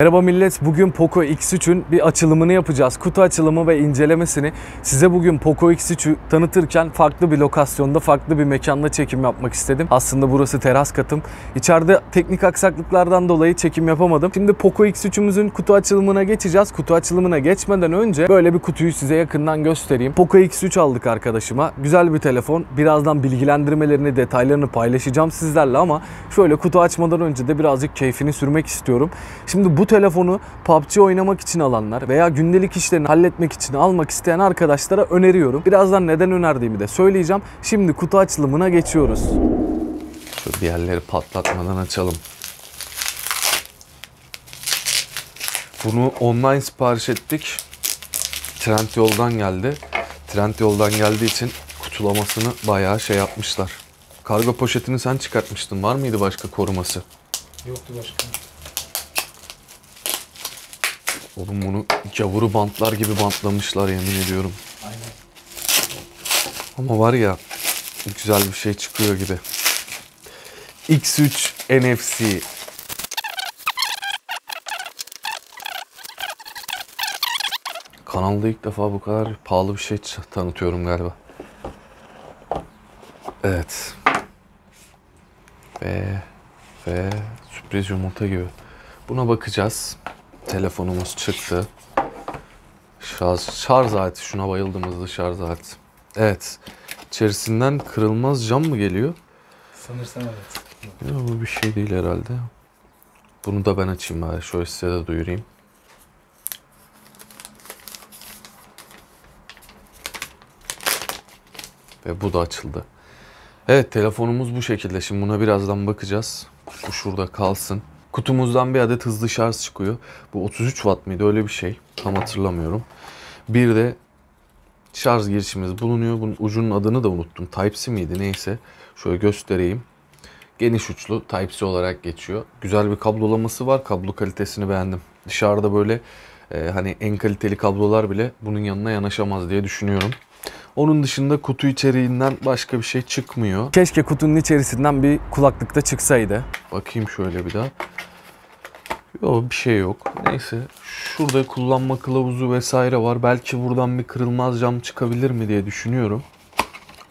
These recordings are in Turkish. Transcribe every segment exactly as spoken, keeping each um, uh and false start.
Merhaba millet, bugün Poco X üçün bir açılımını yapacağız. Kutu açılımı ve incelemesini size bugün Poco X üçü tanıtırken farklı bir lokasyonda, farklı bir mekanda çekim yapmak istedim. Aslında burası teras katım. İçeride teknik aksaklıklardan dolayı çekim yapamadım. Şimdi Poco X üçümüzün kutu açılımına geçeceğiz. Kutu açılımına geçmeden önce böyle bir kutuyu size yakından göstereyim. Poco X üç aldık arkadaşıma. Güzel bir telefon. Birazdan bilgilendirmelerini, detaylarını paylaşacağım sizlerle ama şöyle kutu açmadan önce de birazcık keyfini sürmek istiyorum. Şimdi bu Bu telefonu P U B G oynamak için alanlar veya gündelik işlerini halletmek için almak isteyen arkadaşlara öneriyorum. Birazdan neden önerdiğimi de söyleyeceğim. Şimdi kutu açılımına geçiyoruz. Şu diğerleri patlatmadan açalım. Bunu online sipariş ettik. Trendyol'dan geldi. Trendyol'dan geldiği için kutulamasını bayağı şey yapmışlar. Kargo poşetini sen çıkartmıştın. Var mıydı başka koruması? Yoktu başka. Oğlum bunu gavuru bantlar gibi bantlamışlar, yemin ediyorum. Aynen. Ama var ya, güzel bir şey çıkıyor gibi. X üç N F C. Kanalda ilk defa bu kadar pahalı bir şey tanıtıyorum galiba. Evet. Ve, ve sürpriz yumurta gibi. Buna bakacağız. Telefonumuz çıktı. Şarj, şarj aleti. Şuna bayıldım, hızlı şarj aleti. Evet. İçerisinden kırılmaz cam mı geliyor? Sanırsam evet. Yok, bu bir şey değil herhalde. Bunu da ben açayım bari. Şöyle size de duyurayım. Ve bu da açıldı. Evet, telefonumuz bu şekilde. Şimdi buna birazdan bakacağız. Bu şurada kalsın. Kutumuzdan bir adet hızlı şarj çıkıyor. Bu otuz üç watt mıydı? Öyle bir şey. Tam hatırlamıyorum. Bir de şarj girişimiz bulunuyor. Bunun ucunun adını da unuttum. Type-C miydi? Neyse. Şöyle göstereyim. Geniş uçlu Type-C olarak geçiyor. Güzel bir kablolaması var. Kablo kalitesini beğendim. Dışarıda böyle e, hani en kaliteli kablolar bile bunun yanına yanaşamaz diye düşünüyorum. Onun dışında kutu içeriğinden başka bir şey çıkmıyor. Keşke kutunun içerisinden bir kulaklık da çıksaydı. Bakayım şöyle bir daha. Yok, bir şey yok. Neyse, şurada kullanma kılavuzu vesaire var. Belki buradan bir kırılmaz cam çıkabilir mi diye düşünüyorum.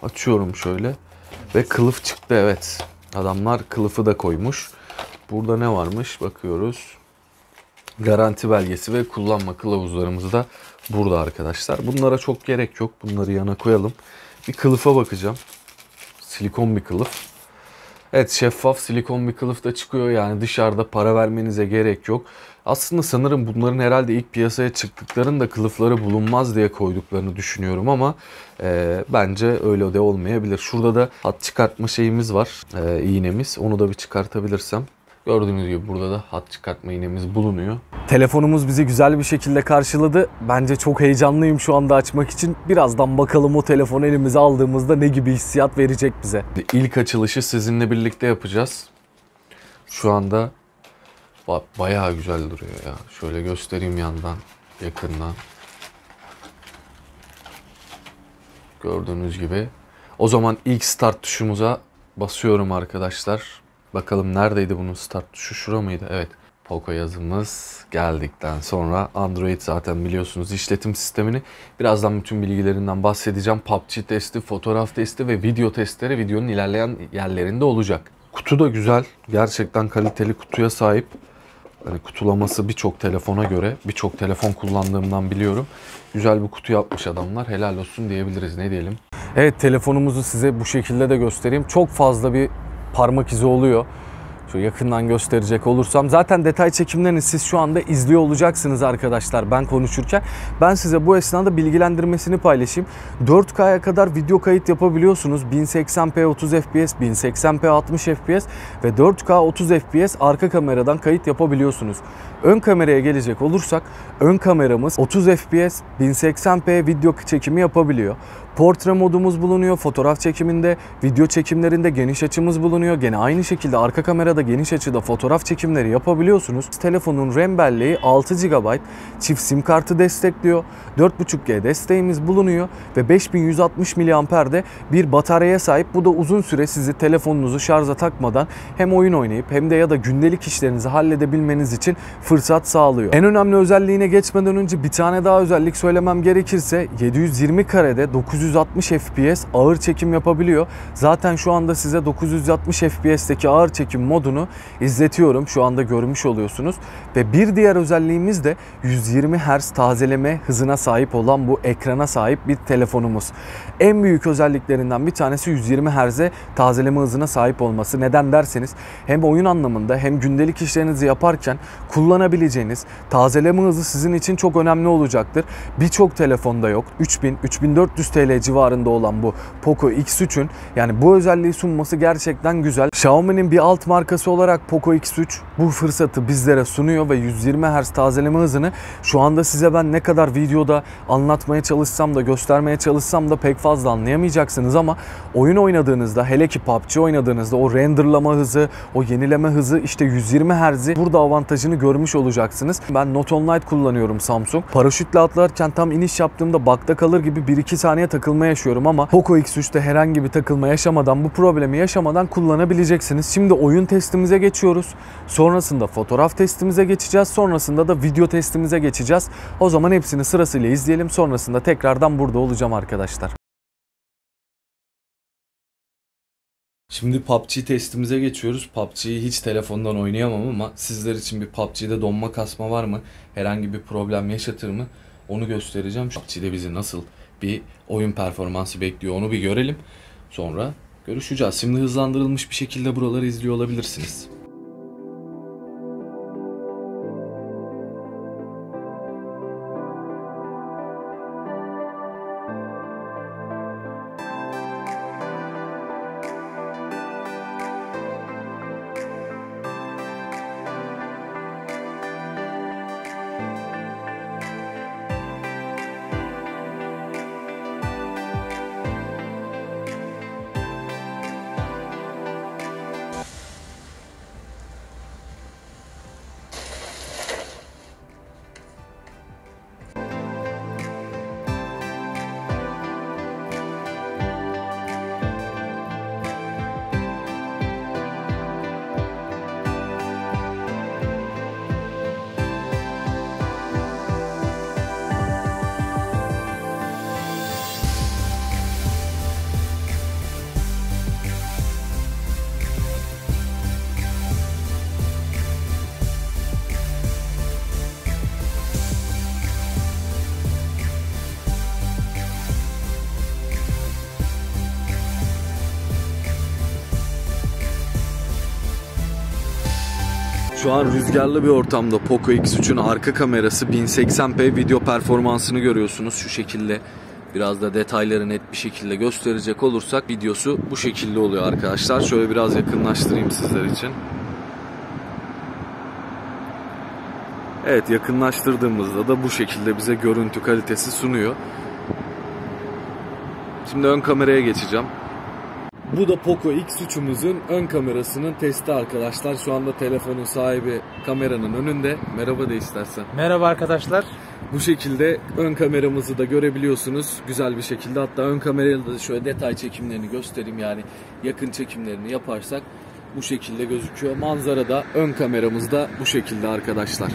Açıyorum şöyle. Ve kılıf çıktı, evet. Adamlar kılıfı da koymuş. Burada ne varmış bakıyoruz. Garanti belgesi ve kullanma kılavuzlarımız da burada arkadaşlar. Bunlara çok gerek yok. Bunları yana koyalım. Bir kılıfa bakacağım. Silikon bir kılıf. Evet, şeffaf silikon bir kılıf da çıkıyor. Yani dışarıda para vermenize gerek yok. Aslında sanırım bunların herhalde ilk piyasaya çıktıklarında kılıfları bulunmaz diye koyduklarını düşünüyorum ama e, bence öyle de olmayabilir. Şurada da hat çıkartma şeyimiz var. E, iğnemiz. Onu da bir çıkartabilirsem. Gördüğünüz gibi burada da hat çıkartma iğnemiz bulunuyor. Telefonumuz bizi güzel bir şekilde karşıladı. Bence çok heyecanlıyım şu anda açmak için. Birazdan bakalım o telefonu elimize aldığımızda ne gibi hissiyat verecek bize. İlk açılışı sizinle birlikte yapacağız. Şu anda bayağı güzel duruyor ya. Şöyle göstereyim yandan, yakından. Gördüğünüz gibi. O zaman ilk start tuşumuza basıyorum arkadaşlar. Bakalım neredeydi bunun start tuşu? Şura mıydı? Evet. Poco yazımız geldikten sonra Android zaten biliyorsunuz işletim sistemini. Birazdan bütün bilgilerinden bahsedeceğim. P U B G testi, fotoğraf testi ve video testleri videonun ilerleyen yerlerinde olacak. Kutu da güzel. Gerçekten kaliteli kutuya sahip. Yani kutulaması birçok telefona göre, birçok telefon kullandığımdan biliyorum. Güzel bir kutu yapmış adamlar. Helal olsun diyebiliriz. Ne diyelim? Evet, telefonumuzu size bu şekilde de göstereyim. Çok fazla bir parmak izi oluyor. Şu yakından gösterecek olursam. Zaten detay çekimlerini siz şu anda izliyor olacaksınız arkadaşlar ben konuşurken. Ben size bu esnada bilgilendirmesini paylaşayım. dört K'ya kadar video kayıt yapabiliyorsunuz. bin seksen p otuz F P S, bin seksen p altmış F P S ve dört K otuz F P S arka kameradan kayıt yapabiliyorsunuz. Ön kameraya gelecek olursak ön kameramız otuz F P S, bin seksen p video çekimi yapabiliyor. Portre modumuz bulunuyor. Fotoğraf çekiminde, video çekimlerinde geniş açımız bulunuyor. Gene aynı şekilde arka kamerada geniş açıda fotoğraf çekimleri yapabiliyorsunuz. Telefonun RAM belleği altı gigabayt. Çift sim kartı destekliyor. dört buçuk G desteğimiz bulunuyor. Ve beş bin yüz altmış miliamper de bir bataryaya sahip. Bu da uzun süre sizi telefonunuzu şarja takmadan hem oyun oynayıp hem de ya da gündelik işlerinizi halledebilmeniz için fırsat fırsat sağlıyor. En önemli özelliğine geçmeden önce bir tane daha özellik söylemem gerekirse yedi yüz yirmi karede dokuz yüz altmış F P S ağır çekim yapabiliyor. Zaten şu anda size dokuz yüz altmış F P S'teki ağır çekim modunu izletiyorum. Şu anda görmüş oluyorsunuz. Ve bir diğer özelliğimiz de yüz yirmi hertz tazeleme hızına sahip olan bu ekrana sahip bir telefonumuz. En büyük özelliklerinden bir tanesi yüz yirmi hertz'e tazeleme hızına sahip olması. Neden derseniz hem oyun anlamında hem gündelik işlerinizi yaparken kullanabileceğiniz tazeleme hızı sizin için çok önemli olacaktır. Birçok telefonda yok. üç bin üç bin dört yüz T L civarında olan bu Poco X üçün yani bu özelliği sunması gerçekten güzel. Xiaomi'nin bir alt markası olarak Poco X üç bu fırsatı bizlere sunuyor ve yüz yirmi hertz tazeleme hızını şu anda size ben ne kadar videoda anlatmaya çalışsam da göstermeye çalışsam da pek fazla anlayamayacaksınız ama oyun oynadığınızda, hele ki P U B G oynadığınızda o renderlama hızı, o yenileme hızı, işte yüz yirmi hertz'i burada avantajını görmüş olacaksınız. Ben Note on Light kullanıyorum Samsung. Paraşütle atlarken tam iniş yaptığımda bakta kalır gibi bir iki saniye takılma yaşıyorum ama Poco X üç'te herhangi bir takılma yaşamadan, bu problemi yaşamadan kullanabileceksiniz. Şimdi oyun testimize geçiyoruz. Sonrasında fotoğraf testimize geçeceğiz. Sonrasında da video testimize geçeceğiz. O zaman hepsini sırasıyla izleyelim. Sonrasında tekrardan burada olacağım arkadaşlar. Şimdi P U B G testimize geçiyoruz. P U B G'yi hiç telefondan oynayamam ama sizler için bir P U B G'de donma kasma var mı? Herhangi bir problem yaşatır mı? Onu göstereceğim. P U B G'de bizi nasıl bir oyun performansı bekliyor onu bir görelim. Sonra görüşeceğiz. Şimdi hızlandırılmış bir şekilde buraları izliyor olabilirsiniz. Şu an rüzgarlı bir ortamda Poco X üçün arka kamerası bin seksen p video performansını görüyorsunuz. Şu şekilde biraz da detayları net bir şekilde gösterecek olursak videosu bu şekilde oluyor arkadaşlar. Şöyle biraz yakınlaştırayım sizler için. Evet, yakınlaştırdığımızda da bu şekilde bize görüntü kalitesi sunuyor. Şimdi ön kameraya geçeceğim. Bu da Poco X üç'ümüzün ön kamerasının testi arkadaşlar. Şu anda telefonun sahibi kameranın önünde. Merhaba de istersen. Merhaba arkadaşlar. Bu şekilde ön kameramızı da görebiliyorsunuz güzel bir şekilde. Hatta ön kamerayla da şöyle detay çekimlerini göstereyim. Yani yakın çekimlerini yaparsak bu şekilde gözüküyor. Manzara da ön kameramızda bu şekilde arkadaşlar.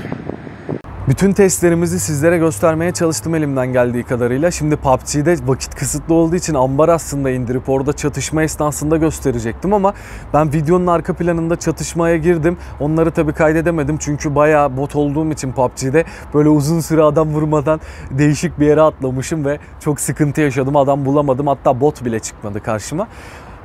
Bütün testlerimizi sizlere göstermeye çalıştım elimden geldiği kadarıyla. Şimdi P U B G'de vakit kısıtlı olduğu için ambar aslında indirip orada çatışma esnasında gösterecektim ama ben videonun arka planında çatışmaya girdim. Onları tabii kaydedemedim çünkü bayağı bot olduğum için P U B G'de böyle uzun süre adam vurmadan değişik bir yere atlamışım ve çok sıkıntı yaşadım. Adam bulamadım, hatta bot bile çıkmadı karşıma.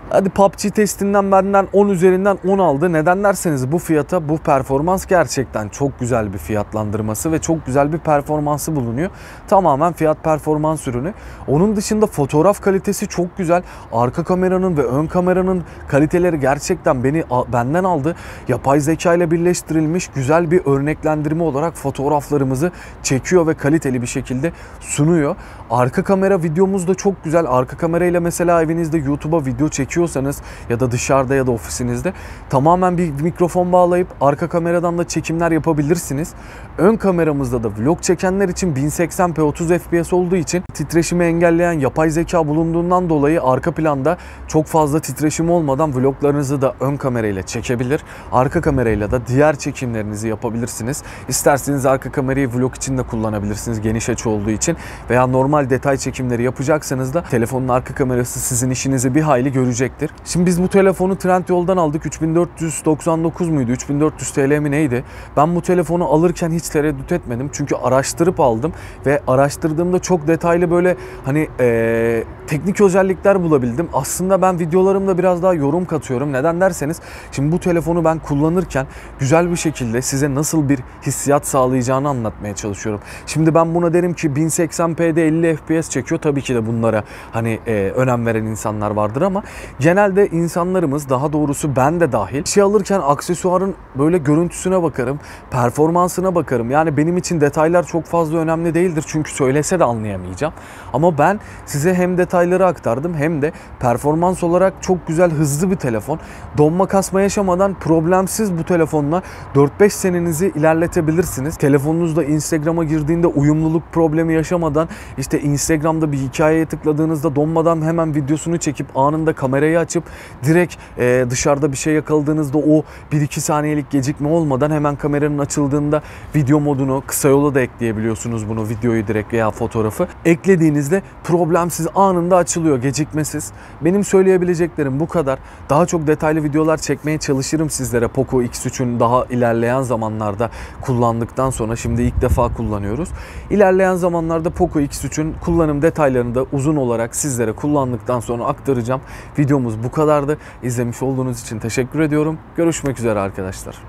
Hadi P U B G testinden benden on üzerinden on aldı. Neden derseniz bu fiyata bu performans gerçekten çok güzel bir fiyatlandırması ve çok güzel bir performansı bulunuyor. Tamamen fiyat performans ürünü. Onun dışında fotoğraf kalitesi çok güzel. Arka kameranın ve ön kameranın kaliteleri gerçekten beni benden aldı. Yapay zeka ile birleştirilmiş güzel bir örneklendirme olarak fotoğraflarımızı çekiyor ve kaliteli bir şekilde sunuyor. Arka kamera videomuz da çok güzel. Arka kamerayla mesela evinizde YouTube'a video çekiyorsunuz. çekiyorsanız ya da dışarıda ya da ofisinizde tamamen bir mikrofon bağlayıp arka kameradan da çekimler yapabilirsiniz. Ön kameramızda da vlog çekenler için bin seksen p otuz f p s olduğu için titreşimi engelleyen yapay zeka bulunduğundan dolayı arka planda çok fazla titreşim olmadan vloglarınızı da ön kamerayla çekebilir. Arka kamerayla da diğer çekimlerinizi yapabilirsiniz. İsterseniz arka kamerayı vlog için de kullanabilirsiniz geniş açı olduğu için veya normal detay çekimleri yapacaksanız da telefonun arka kamerası sizin işinizi bir hayli görecektir. Şimdi biz bu telefonu Trendyol'dan aldık. üç bin dört yüz doksan dokuz muydu? üç bin dört yüz t l mi neydi? Ben bu telefonu alırken hiç tereddüt etmedim. Çünkü araştırıp aldım ve araştırdığımda çok detaylı böyle hani ee, teknik özellikler bulabildim. Aslında ben videolarımda biraz daha yorum katıyorum. Neden derseniz şimdi bu telefonu ben kullanırken güzel bir şekilde size nasıl bir hissiyat sağlayacağını anlatmaya çalışıyorum. Şimdi ben buna derim ki bin seksen p'de elli f p s çekiyor. Tabii ki de bunlara hani e, önem veren insanlar vardır ama genelde insanlarımız, daha doğrusu ben de dahil, şey alırken aksesuarın böyle görüntüsüne bakarım, performansına bakarım. Yani benim için detaylar çok fazla önemli değildir çünkü söylese de anlayamayacağım. Ama ben size hem detayları aktardım hem de performans olarak çok güzel, hızlı bir telefon. Donma kasma yaşamadan problemsiz bu telefonla dört beş senenizi ilerletebilirsiniz. Telefonunuzda Instagram'a girdiğinde uyumluluk problemi yaşamadan, işte Instagram'da bir hikayeye tıkladığınızda donmadan hemen videosunu çekip anında kamerayı açıp direkt e, dışarıda bir şey yakaladığınızda o bir iki saniyelik gecikme olmadan hemen kameranın açıldığında video modunu, kısa yola da ekleyebiliyorsunuz bunu, videoyu direkt veya fotoğrafı. Eklediğinizde problemsiz anında açılıyor, gecikmesiz. Benim söyleyebileceklerim bu kadar. Daha çok detaylı videolar çekmeye çalışırım sizlere Poco X üçün daha ilerleyen zamanlarda kullandıktan sonra. Şimdi ilk defa kullanıyoruz. İlerleyen zamanlarda Poco X üçün kullanım detaylarını da uzun olarak sizlere kullandıktan sonra aktaracağım. Videomuz bu kadardı. İzlemiş olduğunuz için teşekkür ediyorum. Görüşmek üzere arkadaşlar.